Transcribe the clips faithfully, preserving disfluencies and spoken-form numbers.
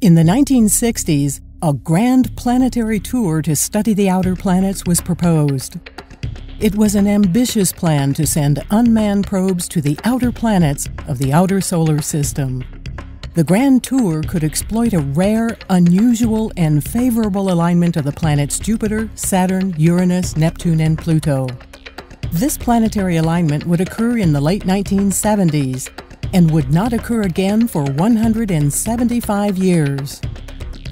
In the nineteen sixties, a grand planetary tour to study the outer planets was proposed. It was an ambitious plan to send unmanned probes to the outer planets of the outer solar system. The grand tour could exploit a rare, unusual, and favorable alignment of the planets Jupiter, Saturn, Uranus, Neptune, and Pluto. This planetary alignment would occur in the late nineteen seventies and would not occur again for one hundred seventy-five years.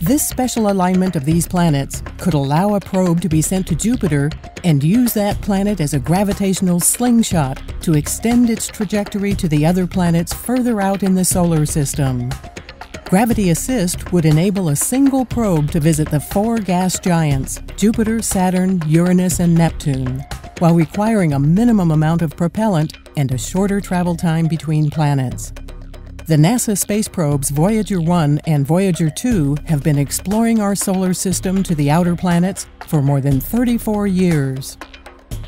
This special alignment of these planets could allow a probe to be sent to Jupiter and use that planet as a gravitational slingshot to extend its trajectory to the other planets further out in the solar system. Gravity assist would enable a single probe to visit the four gas giants, Jupiter, Saturn, Uranus, and Neptune, while requiring a minimum amount of propellant and a shorter travel time between planets. The NASA space probes Voyager one and Voyager two have been exploring our solar system to the outer planets for more than thirty-four years.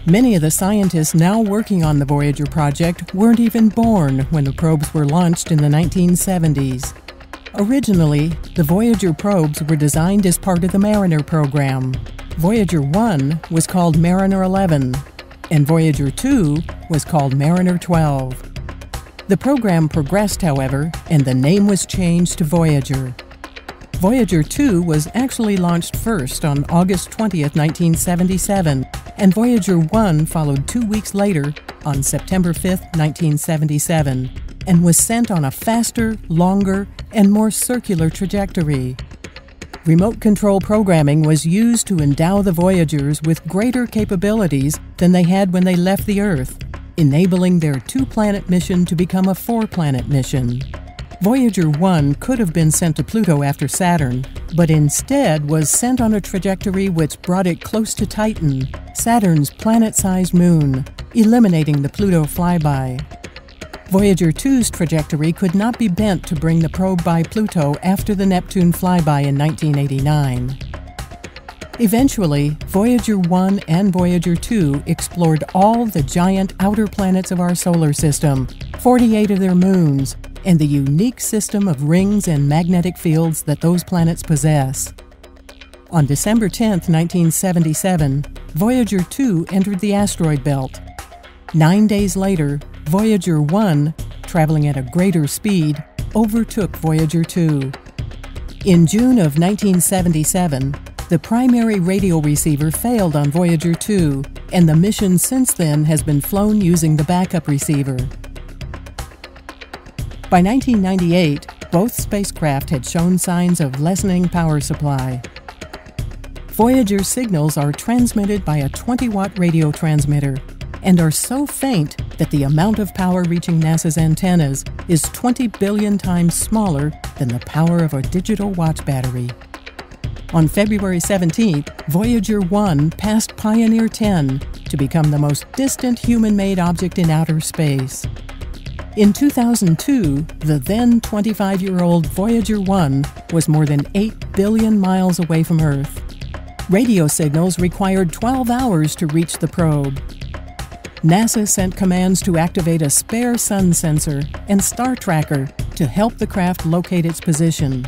Many of the scientists now working on the Voyager project weren't even born when the probes were launched in the nineteen seventies. Originally, the Voyager probes were designed as part of the Mariner program. Voyager one was called Mariner eleven, and Voyager two was called Mariner twelve. The program progressed, however, and the name was changed to Voyager. Voyager two was actually launched first on August twentieth, nineteen seventy-seven, and Voyager one followed two weeks later on September fifth, nineteen seventy-seven, and was sent on a faster, longer, and more circular trajectory. Remote control programming was used to endow the Voyagers with greater capabilities than they had when they left the Earth, enabling their two-planet mission to become a four-planet mission. Voyager one could have been sent to Pluto after Saturn, but instead was sent on a trajectory which brought it close to Titan, Saturn's planet-sized moon, eliminating the Pluto flyby. Voyager two's trajectory could not be bent to bring the probe by Pluto after the Neptune flyby in nineteen eighty-nine. Eventually, Voyager one and Voyager two explored all the giant outer planets of our solar system, forty-eight of their moons, and the unique system of rings and magnetic fields that those planets possess. On December tenth, nineteen seventy-seven, Voyager two entered the asteroid belt. Nine days later, Voyager one, traveling at a greater speed, overtook Voyager two. In June of nineteen seventy-seven, the primary radio receiver failed on Voyager two, and the mission since then has been flown using the backup receiver. By nineteen ninety-eight, both spacecraft had shown signs of lessening power supply. Voyager signals are transmitted by a twenty-watt radio transmitter and are so faint that the amount of power reaching NASA's antennas is twenty billion times smaller than the power of a digital watch battery. On February seventeenth, Voyager one passed Pioneer ten to become the most distant human-made object in outer space. In two thousand two, the then twenty-five-year-old Voyager one was more than eight billion miles away from Earth. Radio signals required twelve hours to reach the probe. NASA sent commands to activate a spare sun sensor and star tracker to help the craft locate its position.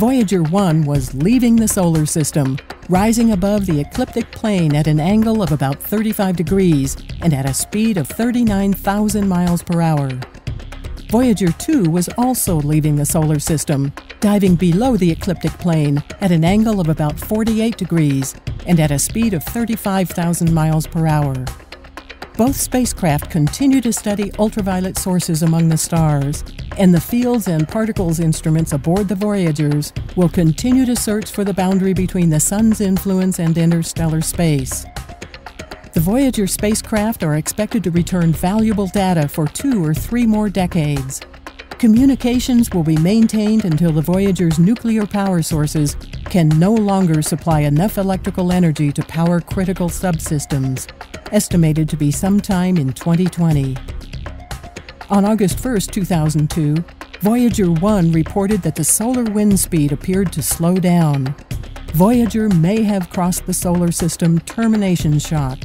Voyager one was leaving the solar system, rising above the ecliptic plane at an angle of about thirty-five degrees and at a speed of thirty-nine thousand miles per hour. Voyager two was also leaving the solar system, diving below the ecliptic plane at an angle of about forty-eight degrees and at a speed of thirty-five thousand miles per hour. Both spacecraft continue to study ultraviolet sources among the stars, and the fields and particles instruments aboard the Voyagers will continue to search for the boundary between the Sun's influence and interstellar space. The Voyager spacecraft are expected to return valuable data for two or three more decades. Communications will be maintained until the Voyager's nuclear power sources can no longer supply enough electrical energy to power critical subsystems, estimated to be sometime in twenty twenty. On August first, two thousand two, Voyager one reported that the solar wind speed appeared to slow down. Voyager may have crossed the solar system termination shock.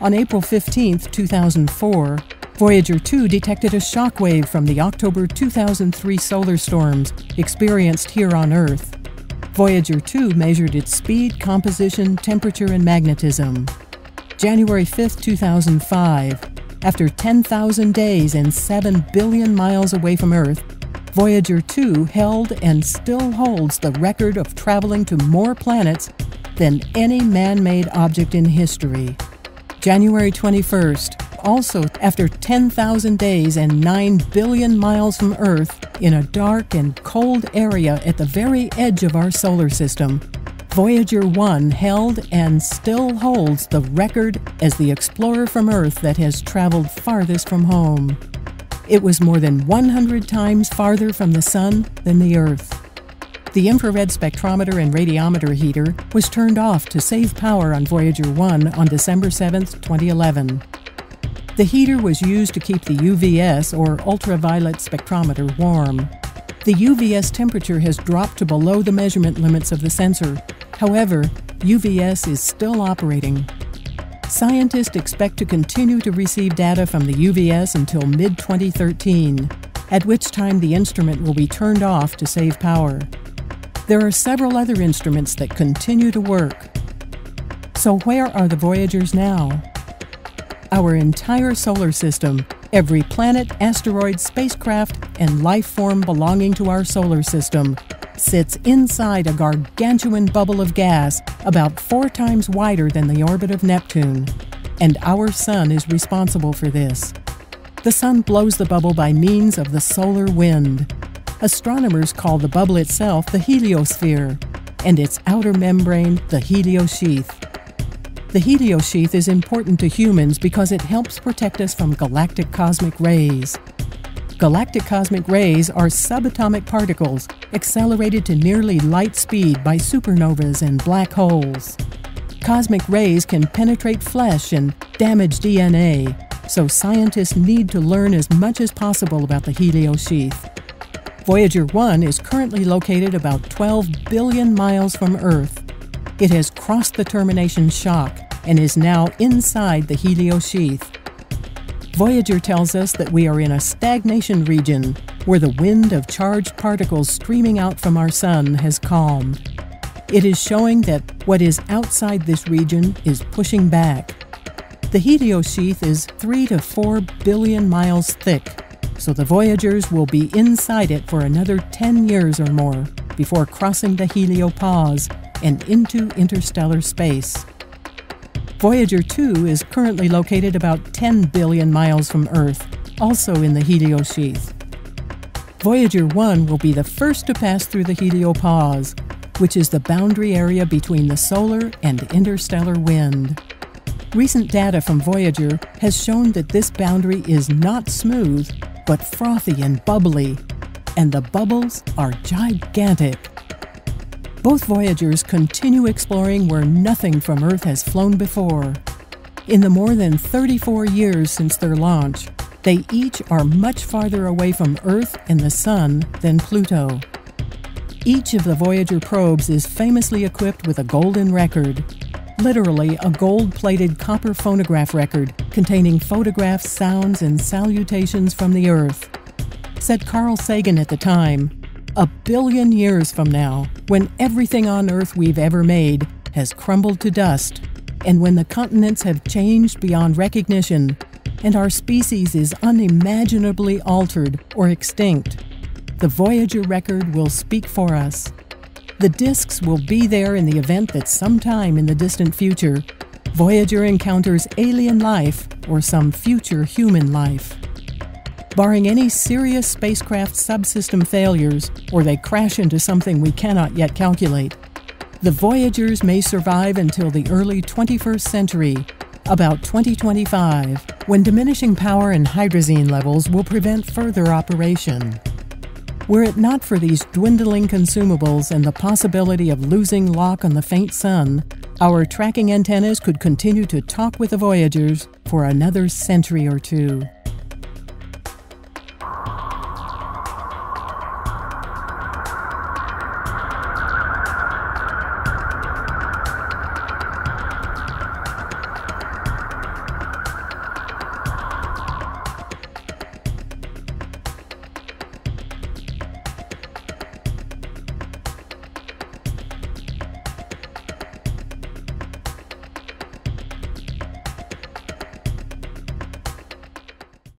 On April fifteenth, two thousand four, Voyager two detected a shockwave from the October two thousand three solar storms experienced here on Earth. Voyager two measured its speed, composition, temperature, and magnetism. January fifth, two thousand five, after ten thousand days and seven billion miles away from Earth, Voyager two held and still holds the record of traveling to more planets than any man-made object in history. January twenty-first, also after ten thousand days and nine billion miles from Earth, in a dark and cold area at the very edge of our solar system, Voyager one held and still holds the record as the explorer from Earth that has traveled farthest from home. It was more than one hundred times farther from the Sun than the Earth. The infrared spectrometer and radiometer heater was turned off to save power on Voyager one on December seventh, twenty eleven. The heater was used to keep the U V S, or ultraviolet spectrometer, warm. The U V S temperature has dropped to below the measurement limits of the sensor. However, U V S is still operating. Scientists expect to continue to receive data from the U V S until mid twenty thirteen, at which time the instrument will be turned off to save power. There are several other instruments that continue to work. So where are the Voyagers now? Our entire solar system, every planet, asteroid, spacecraft, and life form belonging to our solar system, sits inside a gargantuan bubble of gas about four times wider than the orbit of Neptune. And our Sun is responsible for this. The Sun blows the bubble by means of the solar wind. Astronomers call the bubble itself the heliosphere, and its outer membrane the heliosheath. The heliosheath is important to humans because it helps protect us from galactic cosmic rays. Galactic cosmic rays are subatomic particles accelerated to nearly light speed by supernovas and black holes. Cosmic rays can penetrate flesh and damage D N A, so scientists need to learn as much as possible about the heliosheath. Voyager one is currently located about twelve billion miles from Earth. It has crossed the termination shock and is now inside the heliosheath. Voyager tells us that we are in a stagnation region where the wind of charged particles streaming out from our Sun has calmed. It is showing that what is outside this region is pushing back. The heliosheath is three to four billion miles thick, so the Voyagers will be inside it for another ten years or more before crossing the heliopause and into interstellar space. Voyager two is currently located about ten billion miles from Earth, also in the heliosheath. Voyager one will be the first to pass through the heliopause, which is the boundary area between the solar and interstellar wind. Recent data from Voyager has shown that this boundary is not smooth, but frothy and bubbly, and the bubbles are gigantic. Both Voyagers continue exploring where nothing from Earth has flown before. In the more than thirty-four years since their launch, they each are much farther away from Earth and the Sun than Pluto. Each of the Voyager probes is famously equipped with a golden record, literally a gold-plated copper phonograph record containing photographs, sounds, and salutations from the Earth. Said Carl Sagan at the time, "A billion years from now, when everything on Earth we've ever made has crumbled to dust, and when the continents have changed beyond recognition, and our species is unimaginably altered or extinct, the Voyager record will speak for us. The discs will be there in the event that sometime in the distant future, Voyager encounters alien life or some future human life." Barring any serious spacecraft subsystem failures, or they crash into something we cannot yet calculate, the Voyagers may survive until the early twenty-first century, about twenty twenty-five, when diminishing power and hydrazine levels will prevent further operation. Were it not for these dwindling consumables and the possibility of losing lock on the faint Sun, our tracking antennas could continue to talk with the Voyagers for another century or two.